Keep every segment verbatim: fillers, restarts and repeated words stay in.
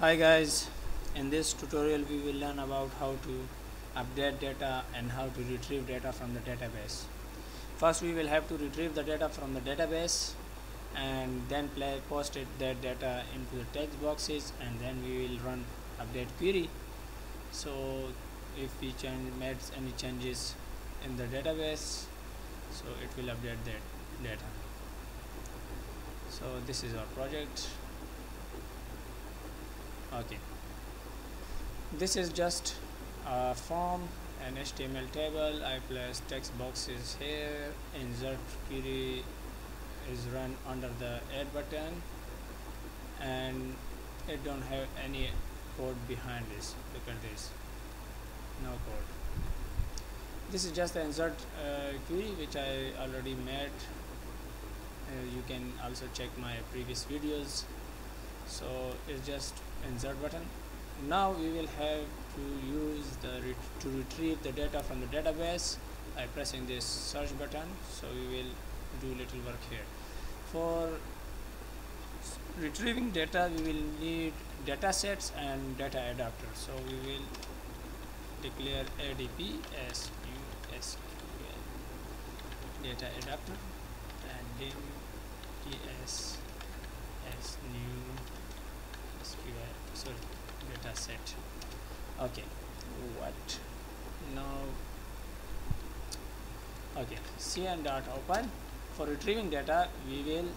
Hi guys, in this tutorial we will learn about how to update data and how to retrieve data from the database. First we will have to retrieve the data from the database and then play, post it, that data into the text boxes, and then we will run update query. So if we change made any changes in the database, so it will update that data. So this is our project. Okay, this is just a form, an H T M L table. I place text boxes here. Insert query is run under the add button, and it don't have any code behind this. Look at this, no code. This is just the insert uh, query which I already made. Uh, you can also check my previous videos. So it's just insert button. Now we will have to use the ret to retrieve the data from the database by pressing this search button. So we will do little work here. For retrieving data we will need data sets and data adapter, so we will declare A D P as new S Q L data adapter and then ds as new S Q L sorry data set. Okay, what now? Okay, cn dot open. For retrieving data we will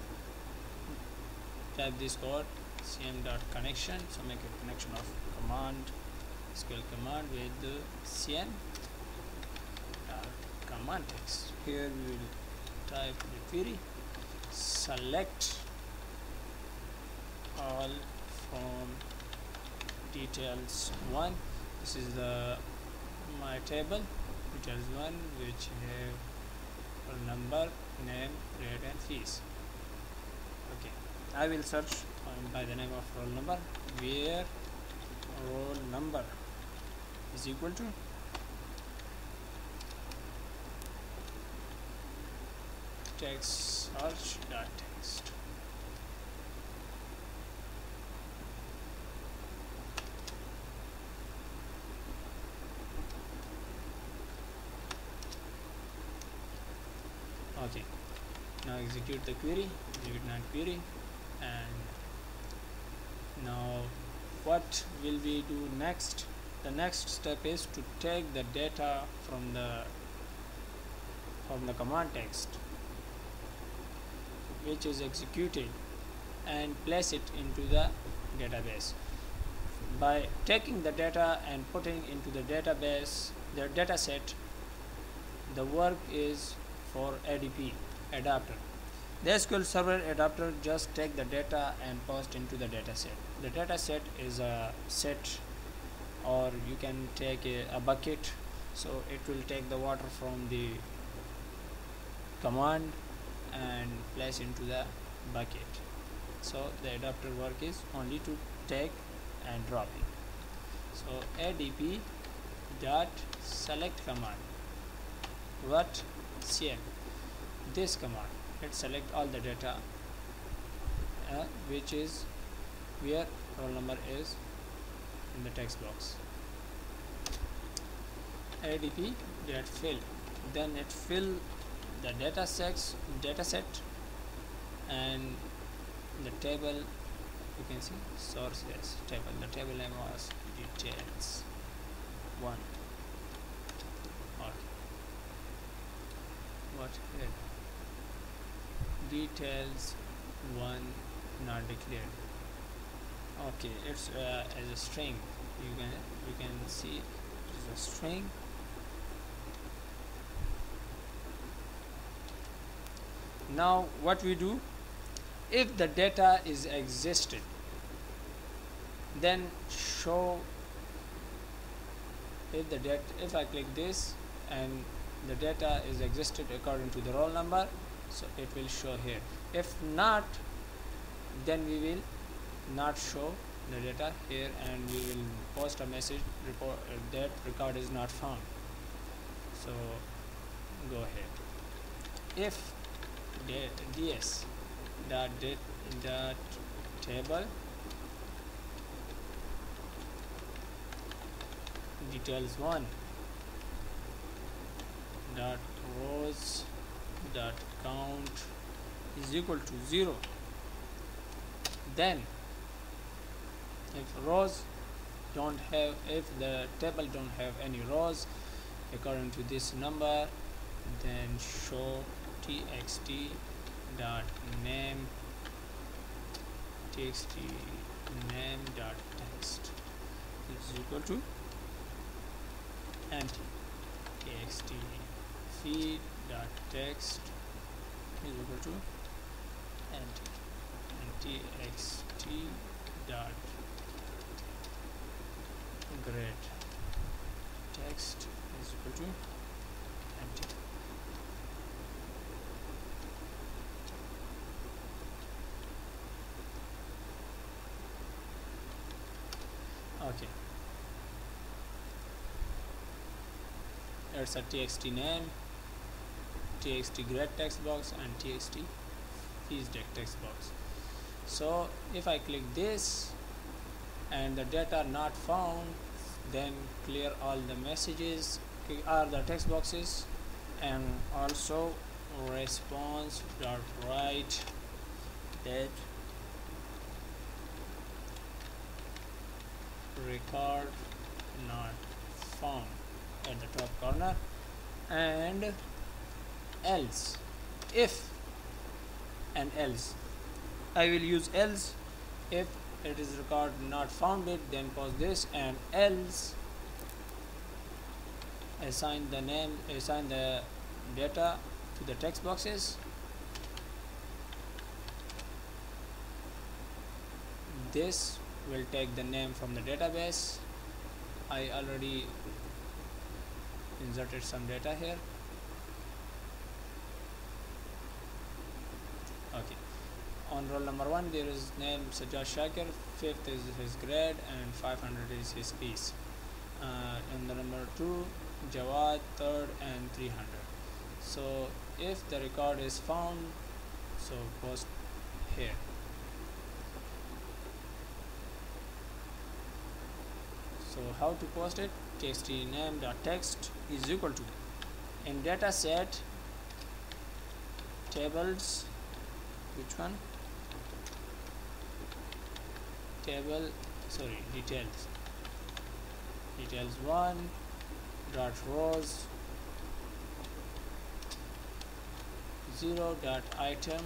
type this code, cn dot connection. So make a connection of command S Q L command with the cn dot command text. Here we will type the query, select all from details one. This is the my table details one, which have a number, name, grade and fees. Okay, I will search by the name of roll number, where roll number is equal to text search dot text. Okay, now execute the query, execute not query, and now what will we do next? The next step is to take the data from the from the command text which is executed and place it into the database. By taking the data and putting into the database, the data set, the work is for A D P adapter. The S Q L Server adapter just take the data and post into the data set. The data set is a set, or you can take a, a bucket. So it will take the water from the command and place into the bucket. So the adapter work is only to take and drop it. So A D P dot select command, what cn, this command, it select all the data uh, which is where roll number is in the text box. A D P dot fill, then it fill the data sets data set and the table. You can see sources table, the table name was details one. What here? Details one not declared. Okay, it's uh, as a string. You can you can see it's a string. Now what we do? If the data is existed, then show. If the data, if I click this and the data is existed according to the roll number, so it will show here. If not, then we will not show the data here, and we will post a message report that record is not found. So go ahead. If ds dot dot table details one dot rows dot count is equal to zero. Then if rows don't have, if the table don't have any rows according to this number, then show txt dot name txt name dot text is equal to empty. Txt feed dot text is equal to empty, and txt dot grade text is equal to empty. Okay, that's a txt name, txt grade text box, and txt fees text box. So if I click this and the data not found, then clear all the messages or the text boxes, and also response dot write that record not found at the top corner, and else, if and else, I will use else. If it is record not found, it then pause this, and else assign the name, assign the data to the text boxes, this will take the name from the database. I already inserted some data here. Okay, on roll number one there is name Sajjad Shakir, fifth is his grade and five hundred is his piece. Uh, in the number two Jawad, third and three hundred. So if the record is found, so post here. So how to post it? Txt name dot text is equal to, in data set tables, which one table sorry details details one dot rows zero dot item,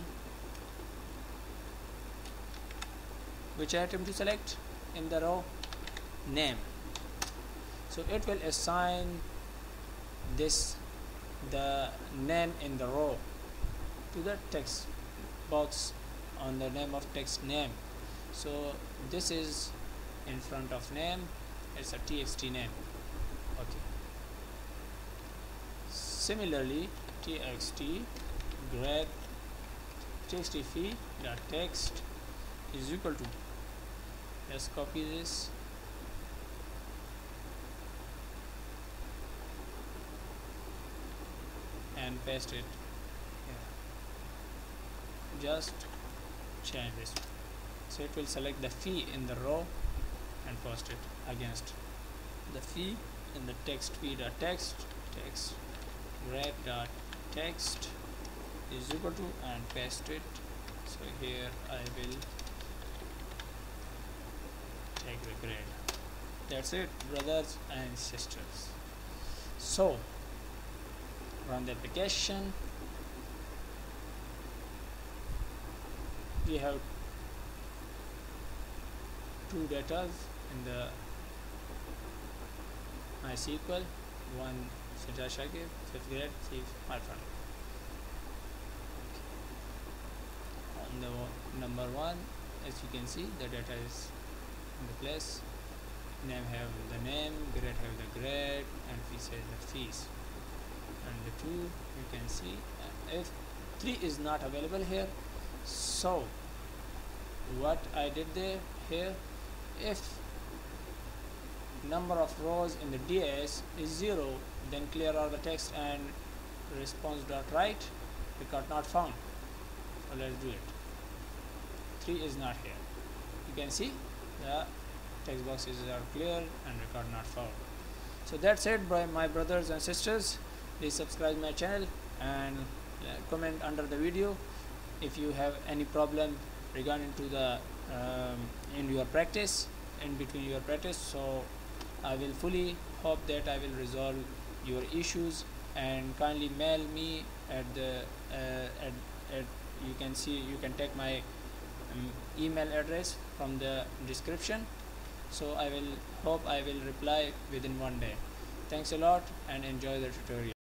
which item to select in the row? Name. So it will assign this, the name in the row, to the text box on the name of text name. So this is in front of name, it's a txt name. Okay, similarly txt grep txt fee dot text is equal to, let's copy this, and paste it here. Just change this, so it will select the fee in the row and post it against the fee in the text fee dot text text grep dot text is equal to, and paste it. So here I will take the grade. That's it, brothers and sisters. So run the application. We have two data in the MySQL, one Sajjad Shakir, fifth grade, five hundred. On the number one, as you can see, the data is in the place. Name have the name, grade have the grade, and fees have the fees. And the two, you can see, if three is not available here, so what I did there here, if number of rows in the D A S is zero, then clear all the text and response dot write record not found. So let's do it. Three is not here, you can see the text boxes are clear and record not found. So that's it, by my brothers and sisters. Please subscribe my channel and comment under the video if you have any problem regarding to the um, in your practice, in between your practice. So I will fully hope that I will resolve your issues, and kindly mail me at the uh, at, at you can see you can take my um, email address from the description. So I will hope I will reply within one day. Thanks a lot and enjoy the tutorial.